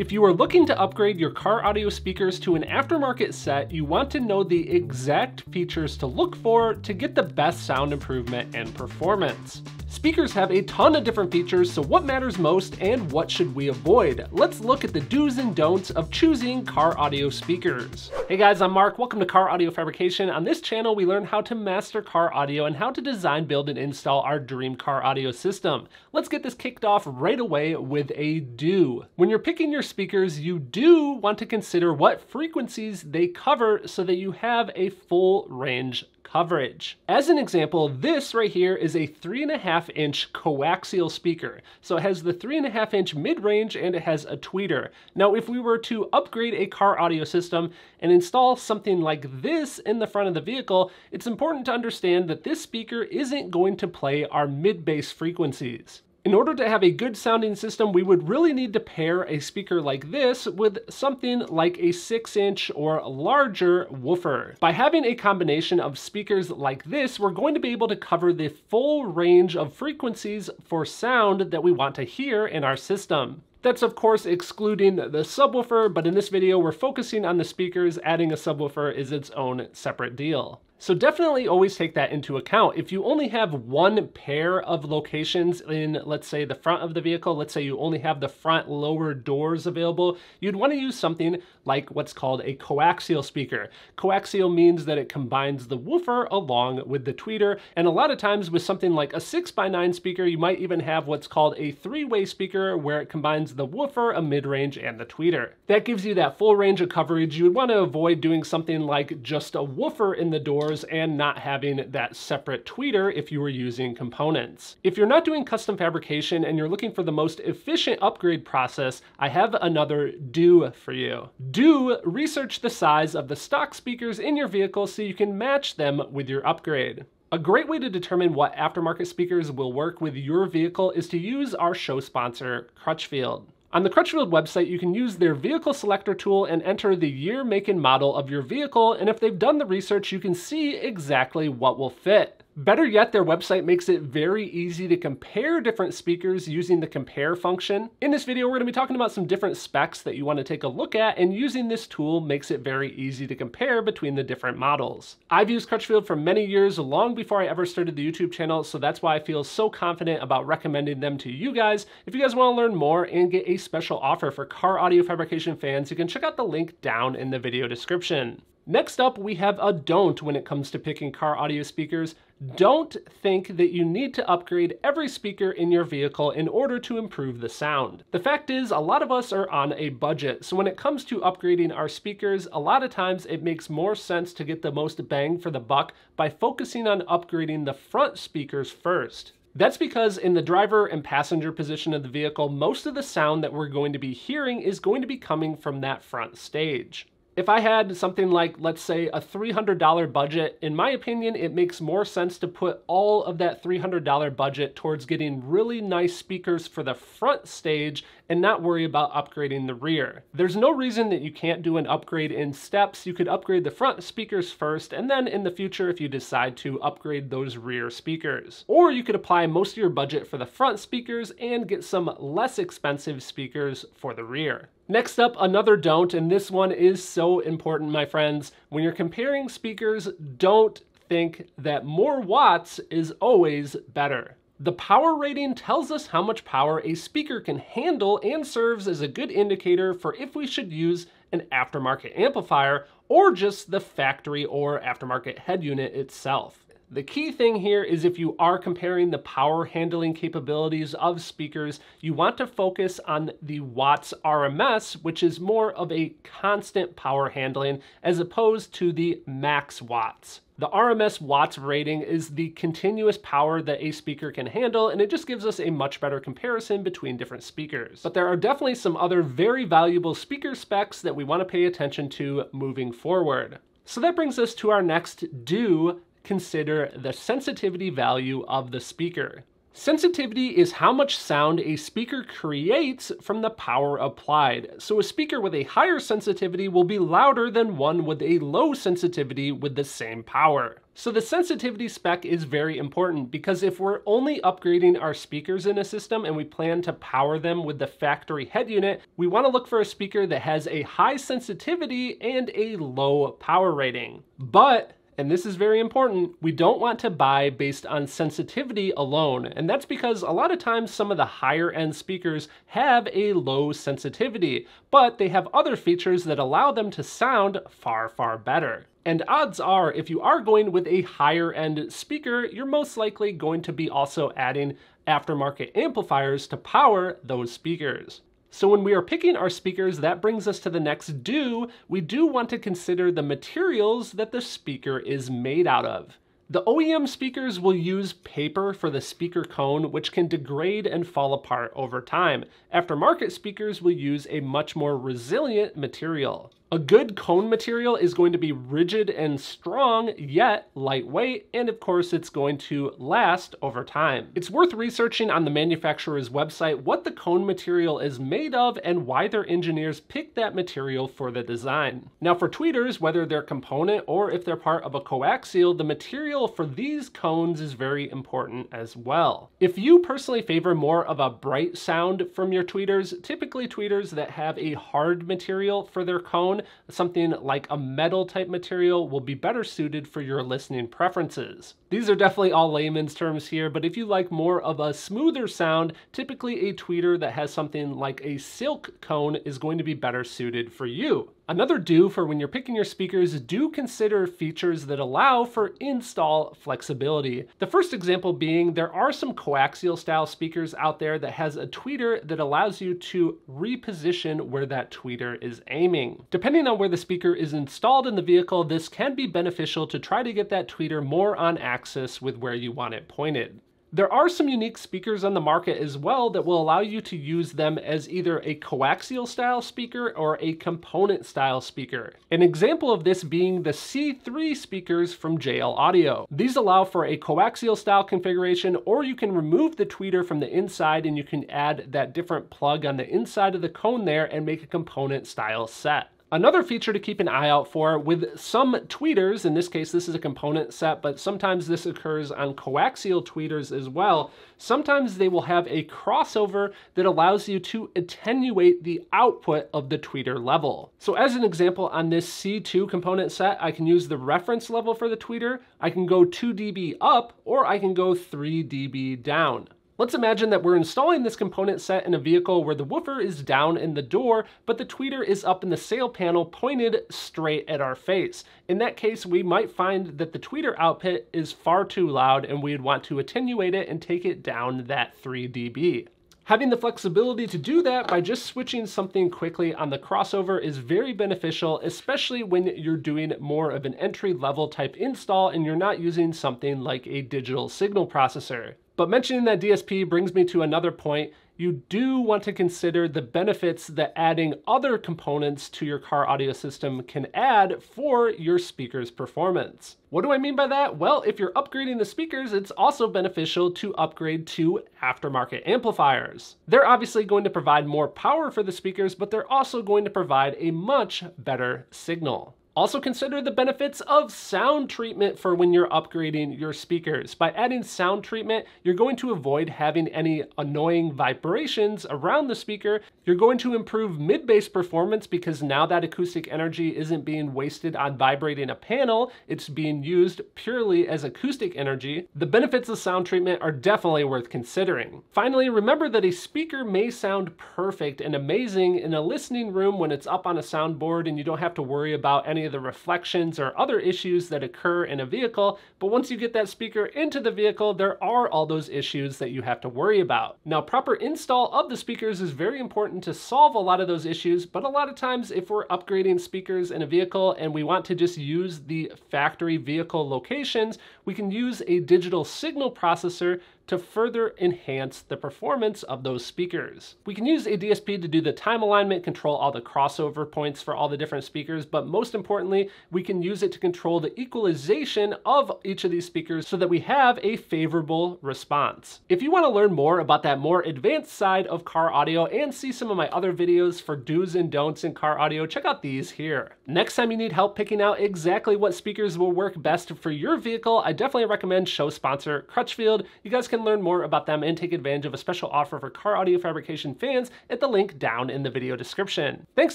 If you are looking to upgrade your car audio speakers to an aftermarket set, you want to know the exact features to look for to get the best sound improvement and performance. Speakers have a ton of different features, so what matters most and what should we avoid? Let's look at the do's and don'ts of choosing car audio speakers. Hey guys, I'm Mark. Welcome to Car Audio Fabrication. On this channel, we learn how to master car audio and how to design, build, and install our dream car audio system. Let's get this kicked off right away with a do. When you're picking your speakers, you do want to consider what frequencies they cover so that you have a full range coverage. As an example, this right here is a 3.5-inch coaxial speaker. So it has the 3.5-inch mid-range and it has a tweeter. Now, if we were to upgrade a car audio system and install something like this in the front of the vehicle, it's important to understand that this speaker isn't going to play our mid-bass frequencies. In order to have a good sounding system, we would really need to pair a speaker like this with something like a 6-inch or larger woofer. By having a combination of speakers like this, we're going to be able to cover the full range of frequencies for sound that we want to hear in our system. That's of course excluding the subwoofer, but in this video we're focusing on the speakers. Adding a subwoofer is its own separate deal. So definitely always take that into account. If you only have one pair of locations in, let's say, the front of the vehicle, let's say you only have the front lower doors available, you'd want to use something like what's called a coaxial speaker. Coaxial means that it combines the woofer along with the tweeter. And a lot of times with something like a 6x9 speaker, you might even have what's called a 3-way speaker where it combines the woofer, a mid-range, and the tweeter. That gives you that full range of coverage. You would want to avoid doing something like just a woofer in the door and not having that separate tweeter if you were using components. If you're not doing custom fabrication and you're looking for the most efficient upgrade process, I have another do for you. Do research the size of the stock speakers in your vehicle so you can match them with your upgrade. A great way to determine what aftermarket speakers will work with your vehicle is to use our show sponsor, Crutchfield. On the Crutchfield website, you can use their vehicle selector tool and enter the year, make, and model of your vehicle, and if they've done the research, you can see exactly what will fit. Better yet, their website makes it very easy to compare different speakers using the compare function. In this video, we're going to be talking about some different specs that you want to take a look at, and using this tool makes it very easy to compare between the different models. I've used Crutchfield for many years, long before I ever started the YouTube channel, so that's why I feel so confident about recommending them to you guys. If you guys want to learn more and get a special offer for car audio fabrication fans, you can check out the link down in the video description. Next up, we have a don't when it comes to picking car audio speakers. Don't think that you need to upgrade every speaker in your vehicle in order to improve the sound. The fact is, a lot of us are on a budget, so when it comes to upgrading our speakers, a lot of times it makes more sense to get the most bang for the buck by focusing on upgrading the front speakers first. That's because in the driver and passenger position of the vehicle, most of the sound that we're going to be hearing is going to be coming from that front stage. If I had something like, let's say, a $300 budget, in my opinion, it makes more sense to put all of that $300 budget towards getting really nice speakers for the front stage and not worry about upgrading the rear. There's no reason that you can't do an upgrade in steps. You could upgrade the front speakers first, and then in the future, if you decide to, upgrade those rear speakers. Or you could apply most of your budget for the front speakers and get some less expensive speakers for the rear. Next up, another don't, and this one is so important, my friends. When you're comparing speakers, don't think that more watts is always better. The power rating tells us how much power a speaker can handle and serves as a good indicator for if we should use an aftermarket amplifier or just the factory or aftermarket head unit itself. The key thing here is if you are comparing the power handling capabilities of speakers, you want to focus on the watts RMS, which is more of a constant power handling as opposed to the max watts. The RMS watts rating is the continuous power that a speaker can handle, and it just gives us a much better comparison between different speakers. But there are definitely some other very valuable speaker specs that we want to pay attention to moving forward. So that brings us to our next do. Consider the sensitivity value of the speaker. Sensitivity is how much sound a speaker creates from the power applied. So a speaker with a higher sensitivity will be louder than one with a low sensitivity with the same power. So the sensitivity spec is very important because if we're only upgrading our speakers in a system and we plan to power them with the factory head unit, we want to look for a speaker that has a high sensitivity and a low power rating. But and this is very important, we don't want to buy based on sensitivity alone. And that's because a lot of times some of the higher end speakers have a low sensitivity, but they have other features that allow them to sound far, far better. And odds are, if you are going with a higher end speaker, you're most likely going to be also adding aftermarket amplifiers to power those speakers. So when we are picking our speakers, that brings us to the next do. We do want to consider the materials that the speaker is made out of. The OEM speakers will use paper for the speaker cone, which can degrade and fall apart over time. Aftermarket speakers will use a much more resilient material. A good cone material is going to be rigid and strong, yet lightweight, and of course it's going to last over time. It's worth researching on the manufacturer's website what the cone material is made of and why their engineers picked that material for the design. Now for tweeters, whether they're component or if they're part of a coaxial, the material for these cones is very important as well. If you personally favor more of a bright sound from your tweeters, typically tweeters that have a hard material for their cone, something like a metal type material, will be better suited for your listening preferences. These are definitely all layman's terms here, but if you like more of a smoother sound, typically a tweeter that has something like a silk cone is going to be better suited for you. Another do for when you're picking your speakers, do consider features that allow for install flexibility. The first example being there are some coaxial style speakers out there that has a tweeter that allows you to reposition where that tweeter is aiming. Depending on where the speaker is installed in the vehicle, this can be beneficial to try to get that tweeter more on axis with where you want it pointed. There are some unique speakers on the market as well that will allow you to use them as either a coaxial style speaker or a component style speaker. An example of this being the C3 speakers from JL Audio. These allow for a coaxial style configuration, or you can remove the tweeter from the inside and you can add that different plug on the inside of the cone there and make a component style set. Another feature to keep an eye out for with some tweeters, in this case this is a component set, but sometimes this occurs on coaxial tweeters as well, sometimes they will have a crossover that allows you to attenuate the output of the tweeter level. So as an example, on this C2 component set, I can use the reference level for the tweeter, I can go 2 dB up, or I can go 3 dB down. Let's imagine that we're installing this component set in a vehicle where the woofer is down in the door, but the tweeter is up in the sail panel pointed straight at our face. In that case, we might find that the tweeter output is far too loud and we'd want to attenuate it and take it down that 3 dB. Having the flexibility to do that by just switching something quickly on the crossover is very beneficial, especially when you're doing more of an entry-level type install and you're not using something like a digital signal processor. But mentioning that DSP brings me to another point. You do want to consider the benefits that adding other components to your car audio system can add for your speaker's performance. What do I mean by that? Well, if you're upgrading the speakers, it's also beneficial to upgrade to aftermarket amplifiers. They're obviously going to provide more power for the speakers, but they're also going to provide a much better signal. Also consider the benefits of sound treatment for when you're upgrading your speakers. By adding sound treatment, you're going to avoid having any annoying vibrations around the speaker. You're going to improve mid-bass performance because now that acoustic energy isn't being wasted on vibrating a panel, it's being used purely as acoustic energy. The benefits of sound treatment are definitely worth considering. Finally, remember that a speaker may sound perfect and amazing in a listening room when it's up on a soundboard and you don't have to worry about any of the reflections or other issues that occur in a vehicle, but once you get that speaker into the vehicle, there are all those issues that you have to worry about. Now, proper install of the speakers is very important to solve a lot of those issues, but a lot of times if we're upgrading speakers in a vehicle and we want to just use the factory vehicle locations, we can use a digital signal processor to further enhance the performance of those speakers. We can use a DSP to do the time alignment, control all the crossover points for all the different speakers, but most importantly, we can use it to control the equalization of each of these speakers so that we have a favorable response. If you want to learn more about that more advanced side of car audio and see some of my other videos for do's and don'ts in car audio, check out these here. Next time you need help picking out exactly what speakers will work best for your vehicle, I definitely recommend show sponsor Crutchfield. You guys can learn more about them and take advantage of a special offer for car audio fabrication fans at the link down in the video description. Thanks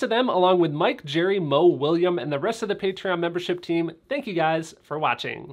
to them, along with Mike, Jerry, Mo, William, and the rest of the Patreon membership team. Thank you guys for watching.